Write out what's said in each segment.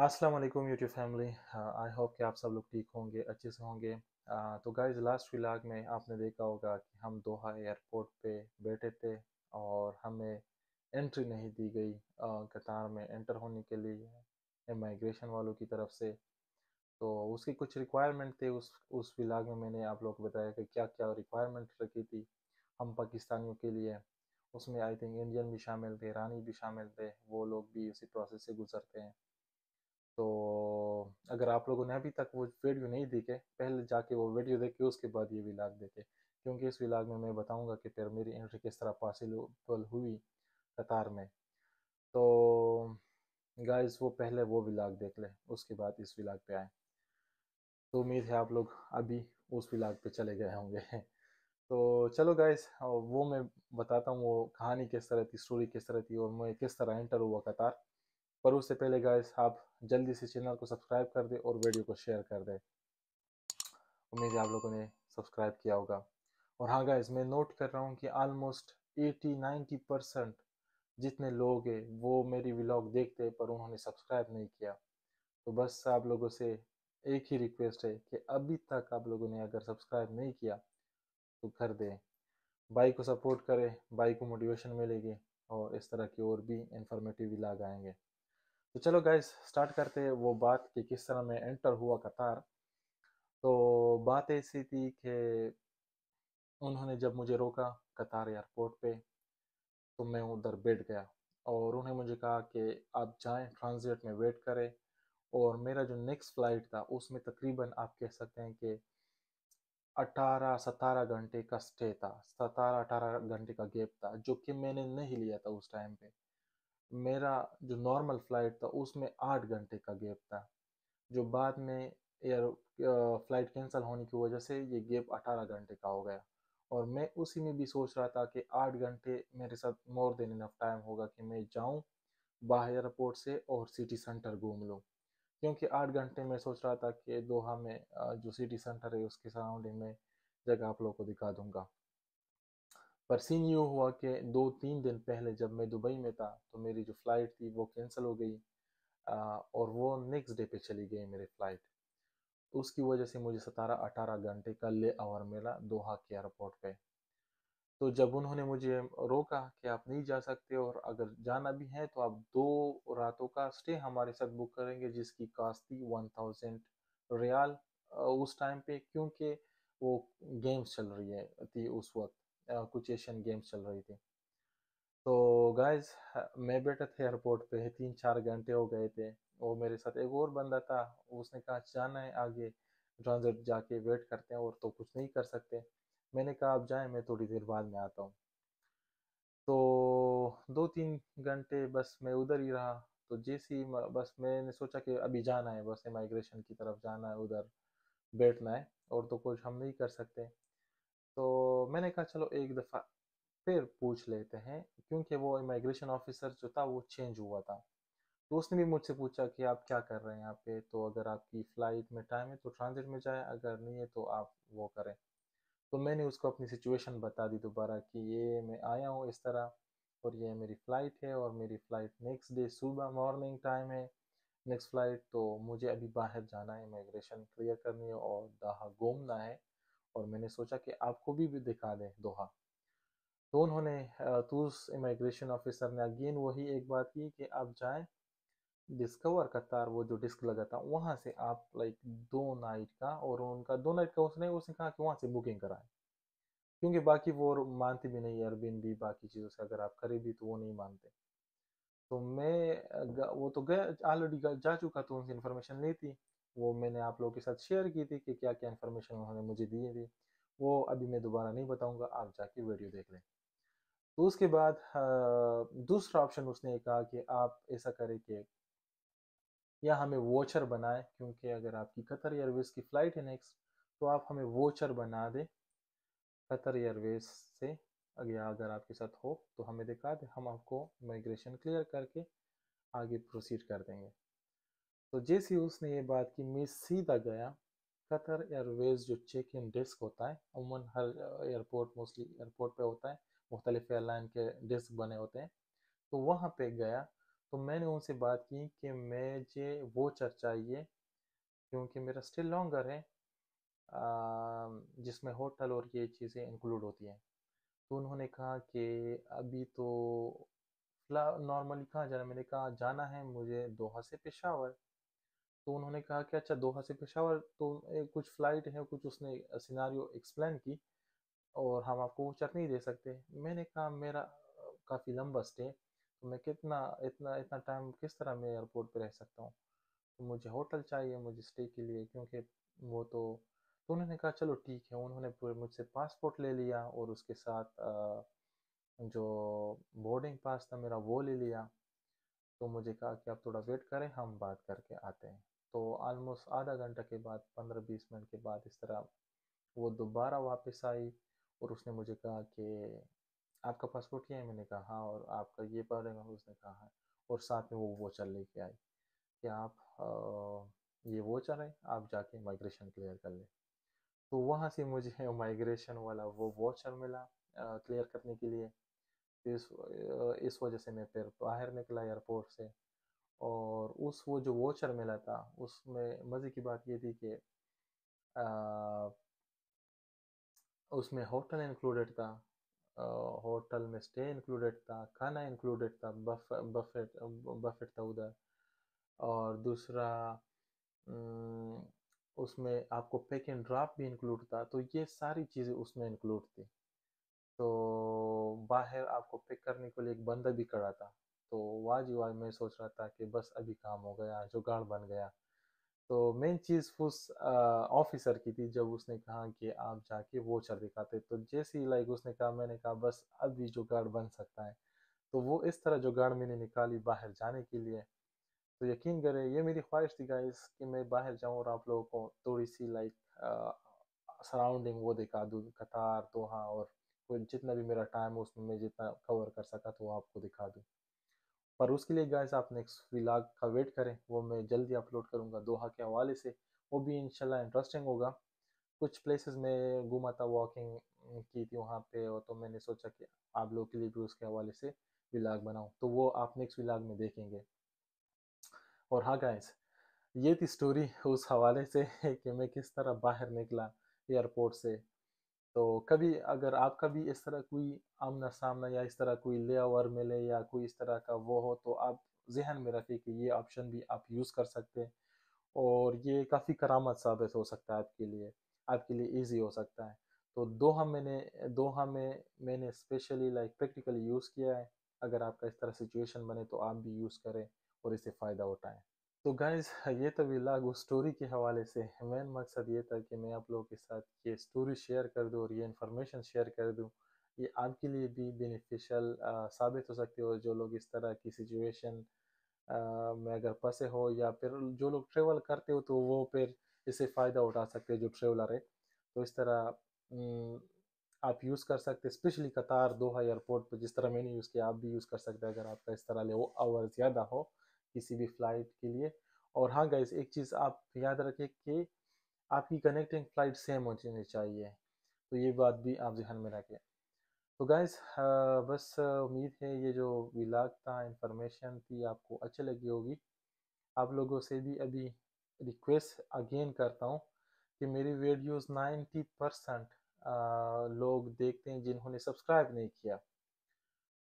अस्सलाम वालेकुम YouTube family, I hope कि आप सब लोग ठीक होंगे, अच्छे से होंगे। तो गाइज लास्ट व्लॉग में आपने देखा होगा कि हम दोहा एयरपोर्ट पे बैठे थे और हमें एंट्री नहीं दी गई कतार में एंटर होने के लिए माइग्रेशन वालों की तरफ से। तो उसकी कुछ रिक्वायरमेंट थे, उस व्लॉग में मैंने आप लोग को बताया कि क्या क्या रिक्वायरमेंट रखी थी हम पाकिस्तानियों के लिए। उसमें आई थिंक इंडियन भी शामिल थे, ईरानी भी शामिल थे, वो लोग भी उसी प्रोसेस से गुजरते हैं। तो अगर आप लोगों ने अभी तक वो वीडियो नहीं देखे, पहले जाके वो वीडियो देखे, उसके बाद ये व्लॉग देखे, क्योंकि इस व्लॉग में मैं बताऊंगा कि फिर मेरी एंट्री किस तरह पॉसिबल हुई कतार में। तो गाइस वो पहले वो व्लॉग देख लें, उसके बाद इस व्लॉग पे आए। तो उम्मीद है आप लोग अभी उस व्लॉग पे चले गए होंगे। तो चलो गाइस, वो मैं बताता हूँ वो कहानी किस तरह थी, स्टोरी किस तरह थी और मैं किस तरह एंटर हुआ कतार। पर उससे पहले गाइस आप जल्दी से चैनल को सब्सक्राइब कर दें और वीडियो को शेयर कर दें। उम्मीद है आप लोगों ने सब्सक्राइब किया होगा। और हाँ गाइस, मैं नोट कर रहा हूँ कि आलमोस्ट 80-90% जितने लोग हैं वो मेरी व्लॉग देखते पर उन्होंने सब्सक्राइब नहीं किया। तो बस आप लोगों से एक ही रिक्वेस्ट है कि अभी तक आप लोगों ने अगर सब्सक्राइब नहीं किया तो कर दें, भाई को सपोर्ट करें, भाई को मोटिवेशन मिलेगी और इस तरह की और भी इंफॉर्मेटिव व्लॉग आएंगे। तो चलो गाइस स्टार्ट करते हैं वो बात कि किस तरह मैं एंटर हुआ कतार। तो बात ऐसी थी कि उन्होंने जब मुझे रोका कतार एयरपोर्ट पे तो मैं उधर बैठ गया और उन्हें मुझे कहा कि आप जाएं, ट्रांजिट में वेट करें। और मेरा जो नेक्स्ट फ्लाइट था उसमें तकरीबन आप कह सकते हैं कि 18-17 घंटे का स्टे था, 17-18 घंटे का गैप था, जो कि मैंने नहीं लिया था उस टाइम पे। मेरा जो नॉर्मल फ़्लाइट था उसमें 8 घंटे का गैप था, जो बाद में फ्लाइट कैंसिल होने की वजह से ये गैप 18 घंटे का हो गया। और मैं उसी में भी सोच रहा था कि 8 घंटे मेरे साथ मोर देन इनफ टाइम होगा कि मैं जाऊं बाहर एयरपोर्ट से और सिटी सेंटर घूम लूं, क्योंकि 8 घंटे में सोच रहा था कि दोहा में जो सिटी सेंटर है उसके सराउंडिंग में जगह आप लोगों को दिखा दूँगा। पर सीन यूँ हुआ कि 2-3 दिन पहले जब मैं दुबई में था तो मेरी जो फ़्लाइट थी वो कैंसिल हो गई और वो नेक्स्ट डे पे चली गई मेरी फ़्लाइट। उसकी वजह से मुझे 17-18 घंटे का ले आवर मिला दोहा के एयरपोर्ट पे। तो जब उन्होंने मुझे रोका कि आप नहीं जा सकते और अगर जाना भी है तो आप 2 रातों का स्टे हमारे साथ बुक करेंगे, जिसकी कास्ट थी 1000 रियाल उस टाइम पे, क्योंकि वो गेम्स चल रही है थी उस वक्त, कुछ एशियन गेम्स चल रही थी। तो गाइज मैं बैठा था एयरपोर्ट पे, 3-4 घंटे हो गए थे। वो मेरे साथ एक और बंदा था, उसने कहा जाना है आगे ट्रांजिट जाके वेट करते हैं और तो कुछ नहीं कर सकते। मैंने कहा आप जाएं, मैं थोड़ी देर बाद में आता हूँ। तो 2-3 घंटे बस मैं उधर ही रहा। तो जैसी बस मैंने सोचा कि अभी जाना है, बस माइग्रेशन की तरफ जाना है, उधर बैठना है और तो कुछ हम नहीं कर सकते। तो मैंने कहा चलो एक दफ़ा फिर पूछ लेते हैं, क्योंकि वो इमाइग्रेशन ऑफिसर जो था वो चेंज हुआ था। तो उसने भी मुझसे पूछा कि आप क्या कर रहे हैं यहाँ पे, तो अगर आपकी फ़्लाइट में टाइम है तो ट्रांजिट में जाएं, अगर नहीं है तो आप वो करें। तो मैंने उसको अपनी सिचुएशन बता दी दोबारा कि ये मैं आया हूँ इस तरह और ये मेरी फ़्लाइट है और मेरी फ़्लाइट नेक्स्ट डे सुबह मॉर्निंग टाइम है नेक्स्ट फ्लाइट। तो मुझे अभी बाहर जाना है, इमाइग्रेशन क्लियर करनी है और दोहा घूमना है और मैंने सोचा कि आपको भी दिखा दें दोहा। तो उन्होंने उस इमाइग्रेशन ऑफिसर ने अगेन वही एक बात की कि आप जाएं डिस्कवर कतार, वो जो डिस्क लगा था वहाँ से आप लाइक 2 नाइट का, और उनका 2 नाइट का उसने कहा कि वहाँ से बुकिंग कराएं, क्योंकि बाकी वो मानते भी नहीं एयरबीएनबी बाकी चीज़ों से, अगर आप करें भी तो वो नहीं मानते। तो मैं वो तो गया ऑलरेडी जा चुका था, उनसे इन्फॉर्मेशन नहीं थी, वो मैंने आप लोगों के साथ शेयर की थी कि क्या क्या इन्फॉर्मेशन उन्होंने मुझे दी थी, वो अभी मैं दोबारा नहीं बताऊंगा, आप जाके वीडियो देख लें। तो उसके बाद दूसरा ऑप्शन उसने कहा कि आप ऐसा करें कि या हमें वोचर बनाएं, क्योंकि अगर आपकी कतर एयरवेज की फ़्लाइट है नेक्स्ट तो आप हमें वोचर बना दें कतर एयरवेज से, अगर आपके साथ हो तो हमें दिखा दें, हम आपको माइग्रेशन क्लियर करके आगे प्रोसीड कर देंगे। तो जैसे उसने ये बात की मैं सीधा गया कतर एयरवेज जो चेक इन डेस्क होता है, अमूमन हर एयरपोर्ट मोस्टली एयरपोर्ट पे होता है, मुख्तलिफ एयरलाइन के डेस्क बने होते हैं। तो वहाँ पे गया तो मैंने उनसे बात की कि मुझे वोचर चाहिए क्योंकि मेरा स्टे लॉन्गर है जिसमें होटल और ये चीज़ें इंक्लूड होती हैं। तो उन्होंने कहा कि अभी तो नॉर्मली कहाँ जाना, मैंने कहा जाना है मुझे दोहा से पेशावर। तो उन्होंने कहा कि अच्छा दोहा से पेशावर तो कुछ फ़्लाइट है, कुछ उसने सिनारियो एक्सप्लेन की और हम आपको वोचर नहीं दे सकते। मैंने कहा मेरा काफ़ी लंबा स्टे, तो मैं इतना टाइम किस तरह मैं एयरपोर्ट पे रह सकता हूँ, तो मुझे होटल चाहिए मुझे स्टे के लिए क्योंकि वो तो उन्होंने कहा चलो ठीक है। उन्होंने मुझसे पासपोर्ट ले लिया और उसके साथ जो बोर्डिंग पास था मेरा वो ले लिया। तो मुझे कहा कि आप थोड़ा वेट करें हम बात करके आते हैं। तो ऑलमोस्ट आधा घंटा के बाद 15-20 मिनट के बाद इस तरह वो दोबारा वापस आई और उसने मुझे कहा कि आपका पासपोर्ट ये है, मैंने कहा हाँ, और आपका ये पढ़ेगा, उसने कहा हाँ, और साथ में वो वोचर लेके आई कि आप ये वोचर है आप जाके माइग्रेशन क्लियर कर ले। तो वहाँ से मुझे माइग्रेशन वाला वो वोचर मिला क्लियर करने के लिए। तो इस वजह से मैं फिर बाहर निकला एयरपोर्ट से और उस वो जो वोचर मिला था उसमें मज़े की बात ये थी कि उसमें होटल इंक्लूडेड था, होटल में स्टे इंक्लूडेड था, खाना इंक्लूडेड था, बफेट था उधर। और दूसरा उसमें आपको पिक एंड ड्रॉप भी इंक्लूड था। तो ये सारी चीज़ें उसमें इंक्लूड थी। तो बाहर आपको पिक करने के लिए एक बंदा भी खड़ा था। तो वाह जी वाह, मैं सोच रहा था कि बस अभी काम हो गया, जुगाड़ बन गया। तो मेन चीज़ उस ऑफिसर की थी जब उसने कहा कि आप जाके वोचर दिखाते। तो जैसे ही लाइक उसने कहा, मैंने कहा बस अभी जुगाड़ बन सकता है। तो वो इस तरह जुगाड़ मैंने निकाली बाहर जाने के लिए। तो यकीन करें ये मेरी ख्वाहिश थी गाइस कि मैं बाहर जाऊं और आप लोगों को थोड़ी सी लाइक सराउंडिंग वो दिखा दूँ कतार, दोहा, और जितना भी मेरा टाइम हो उसमें मैं जितना कवर कर सका तो वो आपको दिखा दूँ। पर उसके लिए गाइस आप नेक्स्ट व्लॉग का वेट करें, वो मैं जल्दी अपलोड करूँगा दोहा के हवाले से। वो भी इंशाल्लाह इंटरेस्टिंग होगा। कुछ प्लेसेस में घूमा था, वॉकिंग की थी वहाँ पे, और तो मैंने सोचा कि आप लोग के लिए भी उसके हवाले से व्लॉग बनाऊँ, तो वो आप नेक्स्ट व्लॉग में देखेंगे। और हाँ गाइस, ये थी स्टोरी उस हवाले से कि मैं किस तरह बाहर निकला एयरपोर्ट से। तो कभी अगर आपका भी इस तरह कोई आमना सामना या इस तरह कोई लेओवर मिले या कोई इस तरह का वो हो तो आप जहन में रखें कि ये ऑप्शन भी आप यूज़ कर सकते हैं और ये काफ़ी करामत साबित हो सकता है आपके लिए इजी हो सकता है। तो दोहा में मैंने स्पेशली लाइक प्रैक्टिकली यूज़ किया है। अगर आपका इस तरह सिचुएशन बने तो आप भी यूज़ करें और इससे फ़ायदा उठाएं। तो गाइज़ ये तो व्लॉग उस स्टोरी के हवाले से, मेन मकसद ये था कि मैं आप लोगों के साथ ये स्टोरी शेयर कर दूं और ये इन्फॉर्मेशन शेयर कर दूं। ये आपके लिए भी बेनिफिशियल साबित हो सकती है और जो लोग इस तरह की सिचुएशन में अगर फंसे हो या फिर जो लोग ट्रेवल करते हो तो वो फिर इससे फ़ायदा उठा सकते हैं जो ट्रेवलर है। तो इस तरह आप यूज़ कर सकते, स्पेशली कतार, दोहा एयरपोर्ट पर जिस तरह मैंने यूज़ किया आप भी यूज़ कर सकते हैं अगर आपका इस तरह लेओवर ज़्यादा हो किसी भी फ्लाइट के लिए। और हाँ गाइस, एक चीज़ आप याद रखें कि आपकी कनेक्टिंग फ़्लाइट सेम होनी चाहिए, तो ये बात भी आप ध्यान में रखें। तो गाइस बस उम्मीद है ये जो व्लॉग था, इंफॉर्मेशन थी, आपको अच्छी लगी होगी। आप लोगों से भी अभी रिक्वेस्ट अगेन करता हूँ कि मेरी वीडियोस 90% लोग देखते हैं जिन्होंने सब्सक्राइब नहीं किया।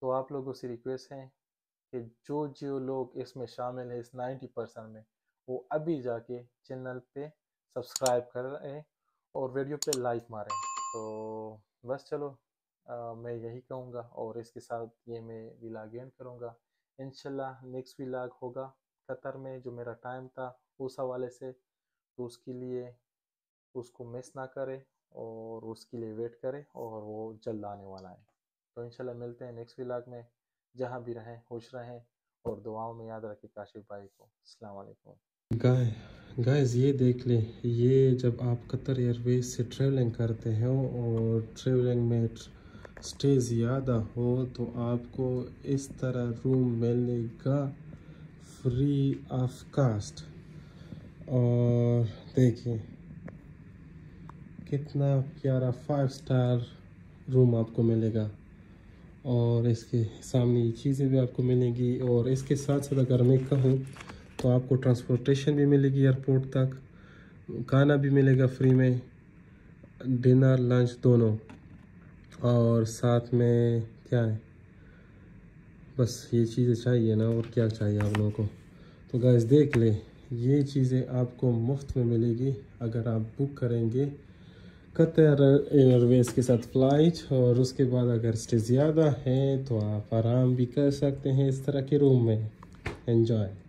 तो आप लोगों से रिक्वेस्ट है कि जो लोग इसमें शामिल है इस 90% में, वो अभी जाके चैनल पे सब्सक्राइब करें और वीडियो पे लाइक मारें। तो बस चलो मैं यही कहूँगा और इसके साथ ये मैं व्लॉग एंड करूँगा। इंशाल्लाह नेक्स्ट व्लॉग होगा कतर में जो मेरा टाइम था उस हवाले से, तो उसके लिए उसको मिस ना करें और उसके लिए वेट करें और वो जल्द आने वाला है। तो इंशाल्लाह मिलते हैं नेक्स्ट व्लॉग में। जहाँ भी रहें खुश रहें और दुआओं में याद रखें काशिफ भाई को। अस्सलाम वालेकुम गाइस, ये देख लें, ये जब आप कतर एयरवेज से ट्रैवलिंग करते हो और ट्रैवलिंग में स्टे ज़्यादा हो तो आपको इस तरह रूम मिलेगा फ्री ऑफ कास्ट। और देखिए कितना प्यारा 5 स्टार रूम आपको मिलेगा। और इसके सामने ये चीज़ें भी आपको मिलेंगी। और इसके साथ साथ अगर मैं कहूँ तो आपको ट्रांसपोर्टेशन भी मिलेगी एयरपोर्ट तक, खाना भी मिलेगा फ्री में, डिनर लंच दोनों, और साथ में क्या है, बस ये चीज़ें चाहिए ना, और क्या चाहिए आप लोगों को। तो गाइस देख ले, ये चीज़ें आपको मुफ्त में मिलेगी अगर आप बुक करेंगे कतर एयरवेज़ के साथ फ्लाइट। और उसके बाद अगर स्टे ज़्यादा है तो आप आराम भी कर सकते हैं इस तरह के रूम में, एंजॉय।